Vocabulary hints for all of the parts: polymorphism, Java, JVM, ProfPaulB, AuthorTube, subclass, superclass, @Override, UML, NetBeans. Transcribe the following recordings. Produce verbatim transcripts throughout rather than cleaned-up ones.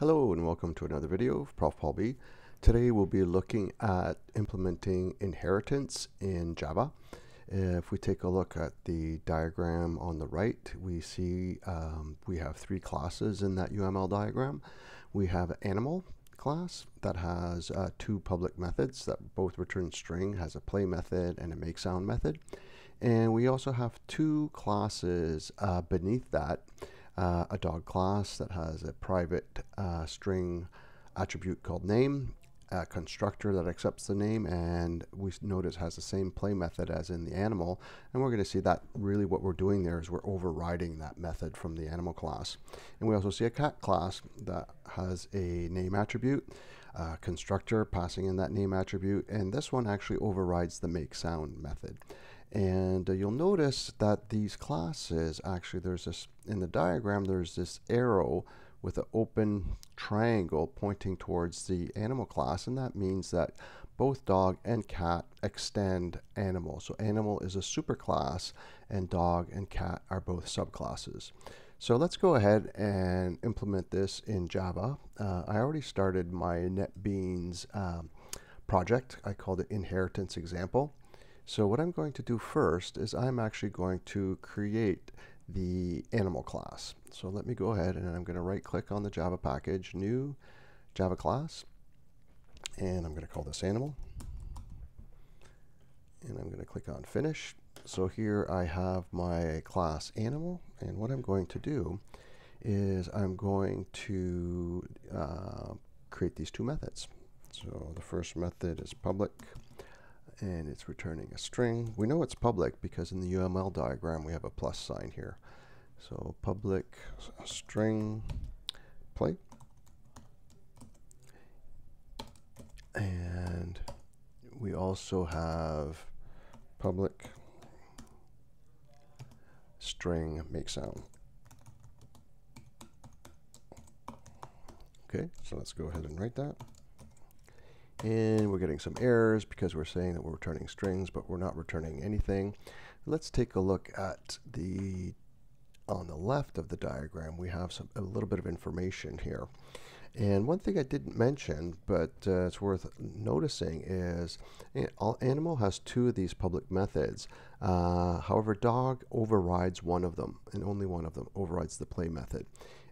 Hello and welcome to another video of ProfPaulB. Today we'll be looking at implementing inheritance in Java. If we take a look at the diagram on the right, we see um, we have three classes in that U M L diagram. We have animal class that has uh, two public methods that both return string, has a play method and a make sound method. And we also have two classes uh, beneath that. Uh, a dog class that has a private uh, string attribute called name, a constructor that accepts the name, and we notice has the same play method as in the animal. And we're going to see that really what we're doing there is we're overriding that method from the animal class. And we also see a cat class that has a name attribute, a constructor passing in that name attribute, and this one actually overrides the make sound method. And uh, you'll notice that these classes, actually there's this, in the diagram, there's this arrow with an open triangle pointing towards the animal class, and that means that both dog and cat extend animal. So animal is a superclass, and dog and cat are both subclasses. So let's go ahead and implement this in Java. Uh, I already started my NetBeans um, project. I called it Inheritance Example. So what I'm going to do first is I'm actually going to create the animal class. So let me go ahead and I'm going to right click on the Java package, new Java class, and I'm going to call this animal. And I'm going to click on finish. So here I have my class animal, and what I'm going to do is I'm going to uh, create these two methods. So the first method is public, and it's returning a string. We know it's public because in the U M L diagram we have a plus sign here. So public string play, and we also have public string make sound. Okay, so let's go ahead and write that. And we're getting some errors because we're saying that we're returning strings, but we're not returning anything. Let's take a look at the, on the left of the diagram, we have some, a little bit of information here. And one thing I didn't mention, but uh, it's worth noticing, is animal has two of these public methods. Uh, however, dog overrides one of them, and only one of them overrides the play method,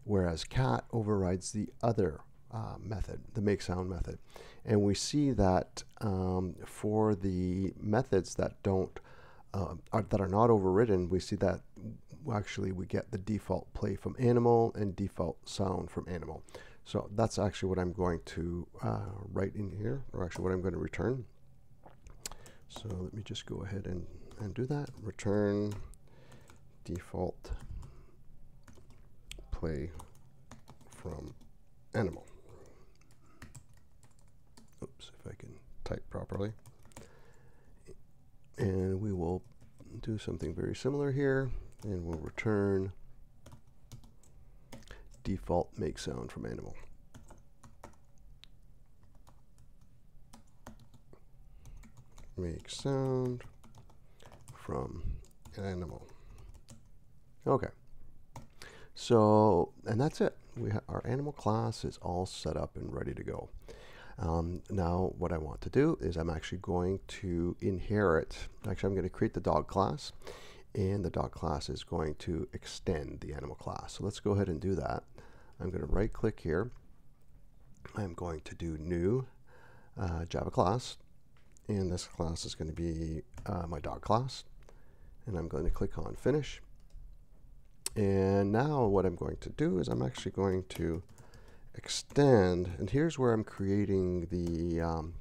whereas cat overrides the other Uh, method, the make sound method. And we see that um, for the methods that don't uh, are, that are not overridden, we see that actually we get the default play from animal and default sound from animal. So that's actually what I'm going to uh, write in here, or actually what I'm going to return. So let me just go ahead and, and do that. Return default play from animal. Oops, if I can type properly. And we will do something very similar here, and we'll return default make sound from animal. Make sound from animal. Okay. So, and that's it. We ha our animal class is all set up and ready to go. Um, now what I want to do is I'm actually going to inherit, actually I'm going to create the dog class, and the dog class is going to extend the animal class. So let's go ahead and do that. I'm going to right click here. I'm going to do new uh, Java class, and this class is going to be uh, my dog class, and I'm going to click on finish. And now what I'm going to do is I'm actually going to extend, and here's where I'm creating the um,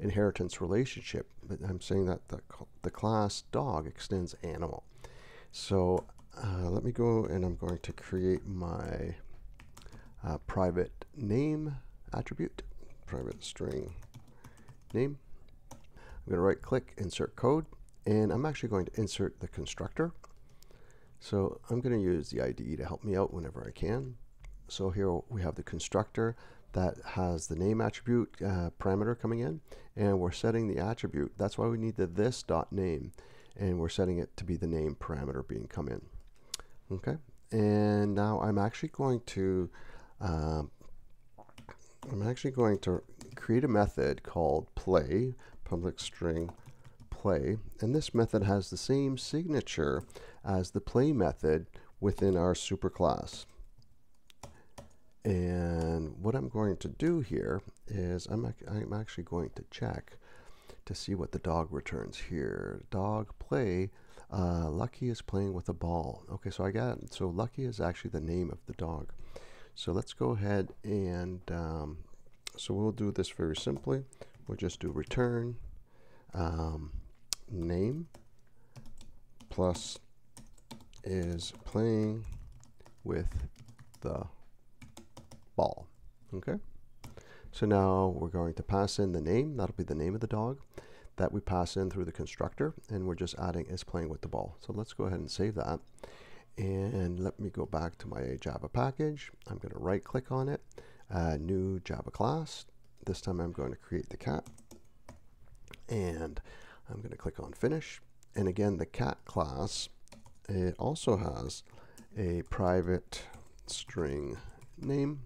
inheritance relationship. But I'm saying that the, the class dog extends animal. So uh, let me go, and I'm going to create my uh, private name attribute, private string name. I'm going to right click, insert code, and I'm actually going to insert the constructor. So I'm going to use the I D E to help me out whenever I can. So here we have the constructor that has the name attribute uh, parameter coming in, and we're setting the attribute. That's why we need the this.name, and we're setting it to be the name parameter being come in. Okay, and now I'm actually going to uh, I'm actually going to create a method called play, public string play, and this method has the same signature as the play method within our superclass. And what I'm going to do here is I'm, I'm actually going to check to see what the dog returns here. Dog play, uh, Lucky is playing with a ball. Okay, so I got, so Lucky is actually the name of the dog. So let's go ahead and, um, so we'll do this very simply. We'll just do return um, name plus is playing with the ball. Okay, so now we're going to pass in the name. That'll be the name of the dog that we pass in through the constructor, and we're just adding is playing with the ball. So let's go ahead and save that, and let me go back to my Java package. I'm going to right click on it, uh, new Java class. This time I'm going to create the cat, and I'm going to click on finish. And again, the cat class, it also has a private string name.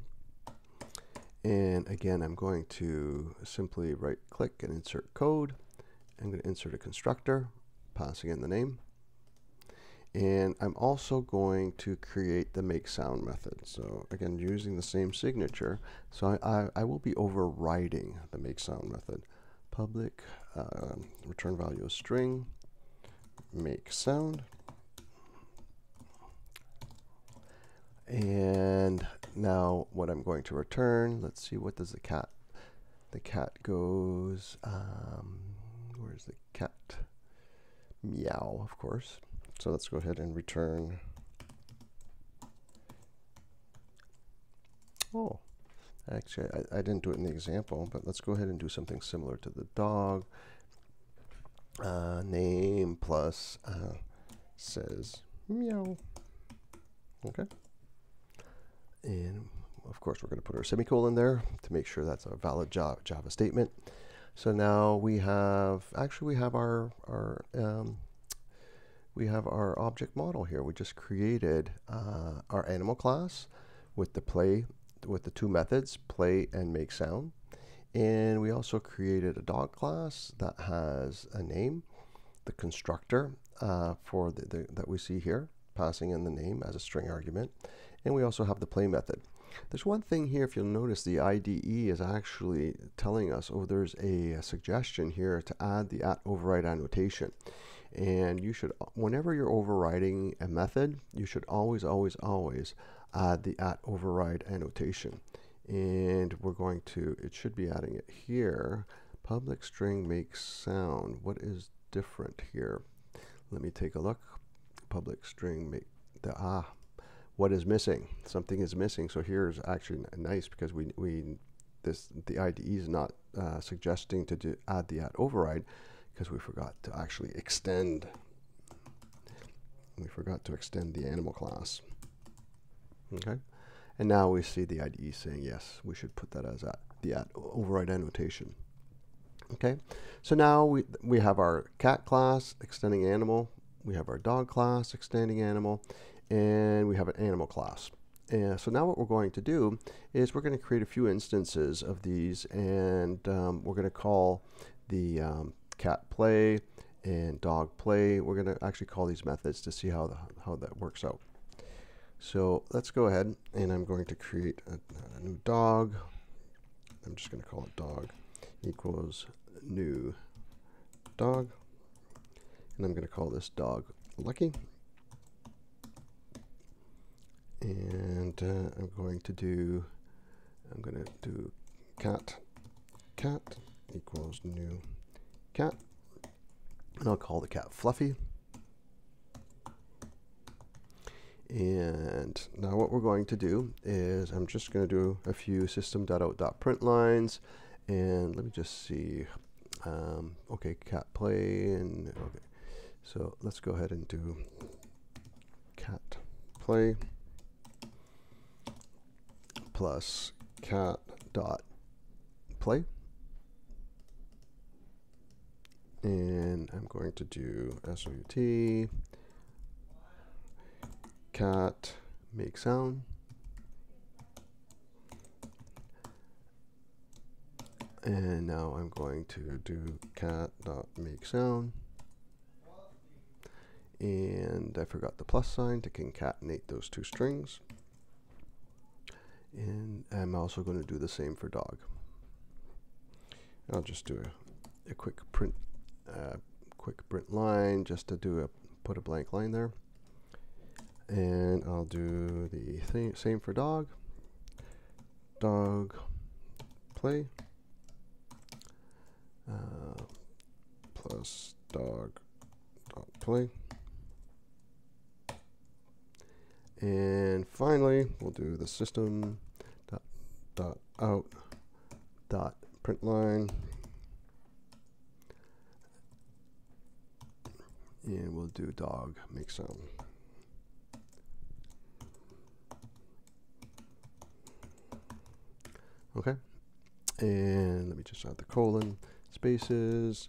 And again, I'm going to simply right click and insert code. I'm going to insert a constructor, passing in the name. And I'm also going to create the make sound method. So again, using the same signature. So I, I, I will be overriding the make sound method. Public uh, return value of string, make sound. And now what I'm going to return, let's see, what does the cat, the cat goes, um, where's the cat? Meow, of course. So let's go ahead and return. Oh, actually, I, I didn't do it in the example, but let's go ahead and do something similar to the dog. Uh, name plus uh, says meow. Okay. And of course, we're going to put our semicolon there to make sure that's a valid Java statement. So now we have, actually we have our, our um, we have our object model here. We just created uh, our animal class with the play, with the two methods, play and make sound. And we also created a dog class that has a name, the constructor uh, for the, the, that we see here, passing in the name as a string argument. And we also have the play method. There's one thing here, if you'll notice, the I D E is actually telling us, oh, there's a, a suggestion here to add the at override annotation. And you should, whenever you're overriding a method, you should always, always, always add the at override annotation. And we're going to, it should be adding it here. Public string makes sound. What is different here? Let me take a look. Public string make the, ah, what is missing? Something is missing. So here's actually nice, because we, we this, the I D E is not uh, suggesting to do, add the at override, because we forgot to actually extend, we forgot to extend the animal class. Okay, and now we see the I D E saying yes, we should put that as at, the at override annotation. Okay, so now we we have our cat class extending animal, we have our dog class extending animal, and we have an animal class. And so now what we're going to do is we're going to create a few instances of these, and um, we're going to call the um, cat play and dog play. We're going to actually call these methods to see how the, how that works out. So let's go ahead, and I'm going to create a, a new dog. I'm just going to call it dog equals new dog, and I'm going to call this dog Lucky. And uh, I'm going to do I'm going to do cat cat equals new cat, and I'll call the cat Fluffy. And now what we're going to do is I'm just going to do a few system dot out dot println, and let me just see, um, okay, cat play, and okay, so let's go ahead and do cat play plus cat dot play. And I'm going to do S O U T, cat make sound, And now I'm going to do cat.makeSound. And I forgot the plus sign to concatenate those two strings. And I'm also going to do the same for dog. I'll just do a, a quick print uh, quick print line just to do a put a blank line there. And I'll do the thing, same for dog. Dog play uh, plus dog dot play. And finally, we'll do the system dot, dot out dot print line. And we'll do dog make sound. Okay. And let me just add the colon, spaces,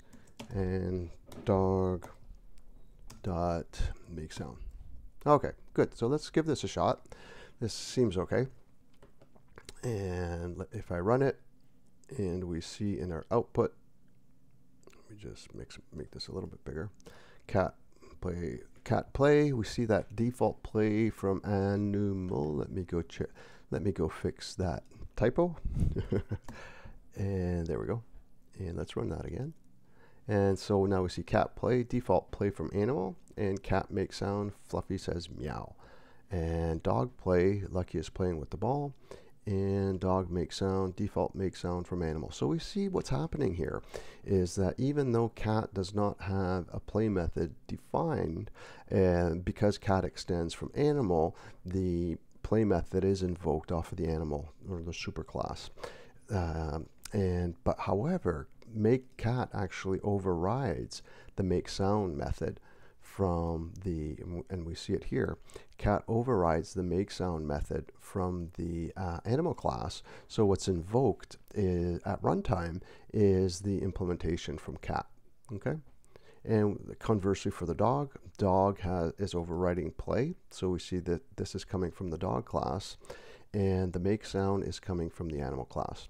and dog dot make sound. Okay, good. So let's give this a shot. This seems okay. And if I run it, and we see in our output, let me just make make this a little bit bigger. Cat play, cat play. We see that default play from animal. Let me go check. Let me go fix that typo. And there we go. And let's run that again. And so now we see cat play, default play from animal, and cat make sound, Fluffy says meow. And dog play, Lucky is playing with the ball, and dog make sound, default make sound from animal. So we see what's happening here is that even though cat does not have a play method defined, and because cat extends from animal, the play method is invoked off of the animal or the superclass. Um, and but however, make cat actually overrides the make sound method from the, and we see it here, cat overrides the make sound method from the uh, animal class. So what's invoked is, at runtime, is the implementation from cat. Okay. And conversely for the dog, dog has, is overriding play. So we see that this is coming from the dog class, and the make sound is coming from the animal class.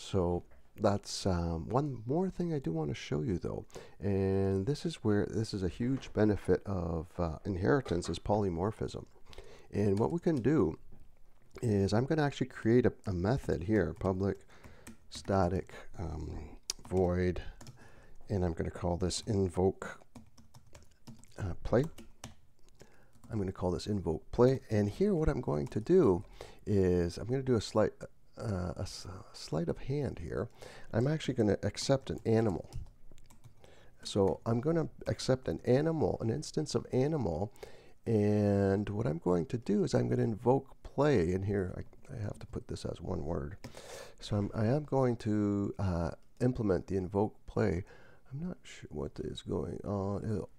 So that's um, one more thing I do want to show you though, and this is where this is a huge benefit of uh, inheritance is polymorphism. And what we can do is I'm going to actually create a, a method here, public static um, void, and I'm going to call this invoke uh, play. I'm going to call this invoke play, and here what I'm going to do is I'm going to do a slight Uh, a, a sleight of hand here. I'm actually going to accept an animal. So I'm going to accept an animal, an instance of animal, and what I'm going to do is I'm going to invoke play in here. I, I have to put this as one word. So I'm, I am going to uh, implement the invoke play. I'm not sure what is going on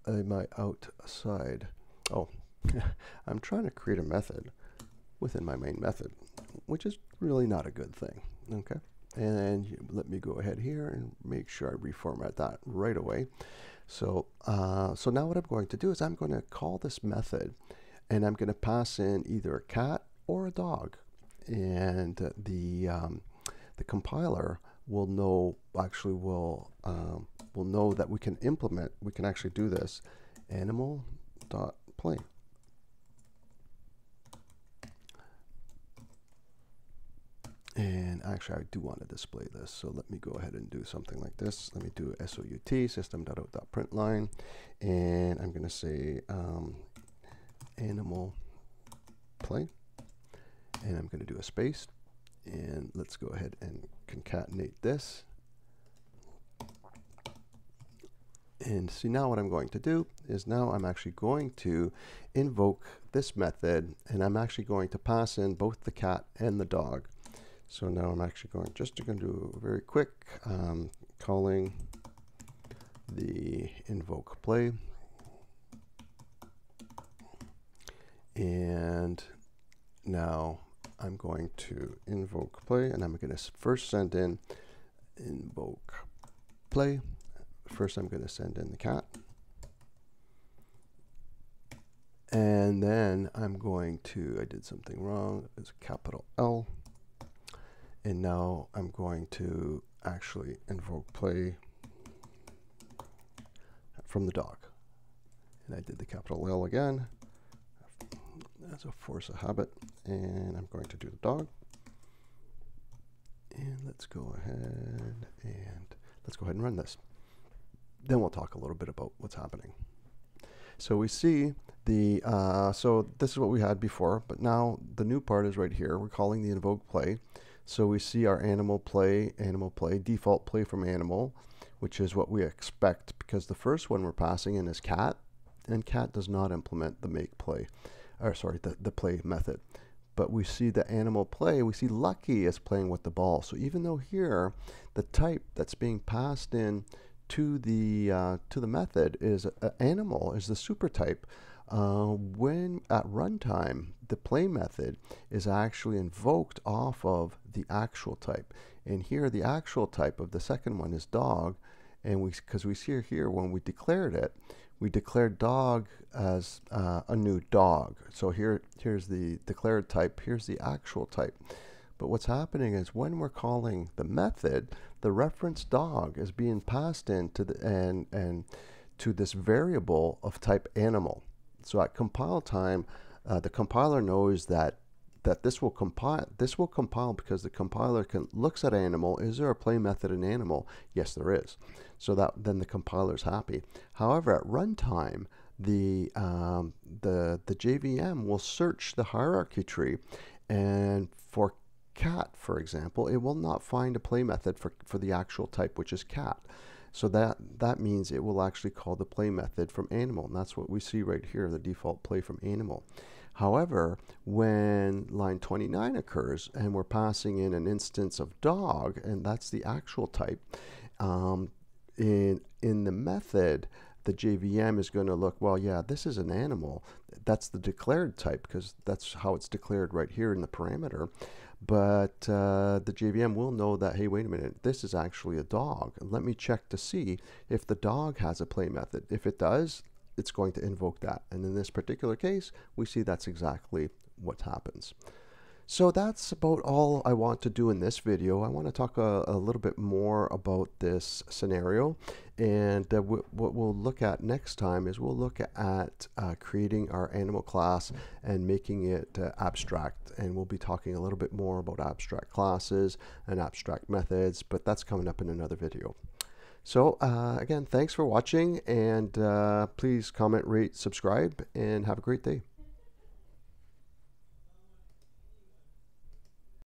in my outside. Oh, I'm trying to create a method within my main method, which is really not a good thing. Okay, and let me go ahead here and make sure I reformat that right away. So, uh, so now what I'm going to do is I'm going to call this method, and I'm going to pass in either a cat or a dog, and the um, the compiler will know actually will um, will know that we can implement we can actually do this animal dot play. And actually, I do want to display this, so let me go ahead and do something like this. Let me do S O U T, system.out.println, and I'm going to say um, animal play, and I'm going to do a space, and let's go ahead and concatenate this. And see, now what I'm going to do is now I'm actually going to invoke this method, and I'm actually going to pass in both the cat and the dog. So now I'm actually going just going to do a very quick um, calling the invoke play, and now I'm going to invoke play, and I'm going to first send in invoke play. First, I'm going to send in the cat, and then I'm going to I did something wrong. It's a capital L. And now I'm going to actually invoke play from the dock. And I did the capital L again as a force of habit, and I'm going to do the dog. And let's go ahead and let's go ahead and run this. Then we'll talk a little bit about what's happening. So we see the, uh, so this is what we had before, but now the new part is right here. We're calling the invoke play. So we see our animal play, animal play, default play from animal, which is what we expect because the first one we're passing in is cat, and cat does not implement the make play, or sorry, the, the play method. But we see the animal play, we see Lucky is playing with the ball. So even though here, the type that's being passed in to the uh, to the method is uh, animal, is the super type, uh, when at runtime, the play method is actually invoked off of the actual type. And here the actual type of the second one is dog, and we, because we see here when we declared it, we declared dog as uh, a new dog. So here, here's the declared type, here's the actual type. But what's happening is when we're calling the method, the reference dog is being passed into the and and to this variable of type animal. So at compile time, uh, the compiler knows that that this will compile. This will compile because the compiler can looks at animal. Is there a play method in animal? Yes, there is. So that then the compiler's happy. However, at runtime, the um, the the J V M will search the hierarchy tree, and for cat, for example, it will not find a play method for, for the actual type, which is cat. So that, that means it will actually call the play method from animal. And that's what we see right here, the default play from animal. However, when line twenty-nine occurs and we're passing in an instance of dog, and that's the actual type, um, in, in the method, the J V M is going to look, well, yeah, this is an animal. That's the declared type because that's how it's declared right here in the parameter. But uh, the J V M will know that, hey, wait a minute, this is actually a dog. Let me check to see if the dog has a play method. If it does, it's going to invoke that. And in this particular case, we see that's exactly what happens. So that's about all I want to do in this video. I want to talk a, a little bit more about this scenario. And uh, what we'll look at next time is we'll look at uh, creating our animal class and making it uh, abstract. And we'll be talking a little bit more about abstract classes and abstract methods, but that's coming up in another video. So uh, again, thanks for watching, and uh, please comment, rate, subscribe, and have a great day.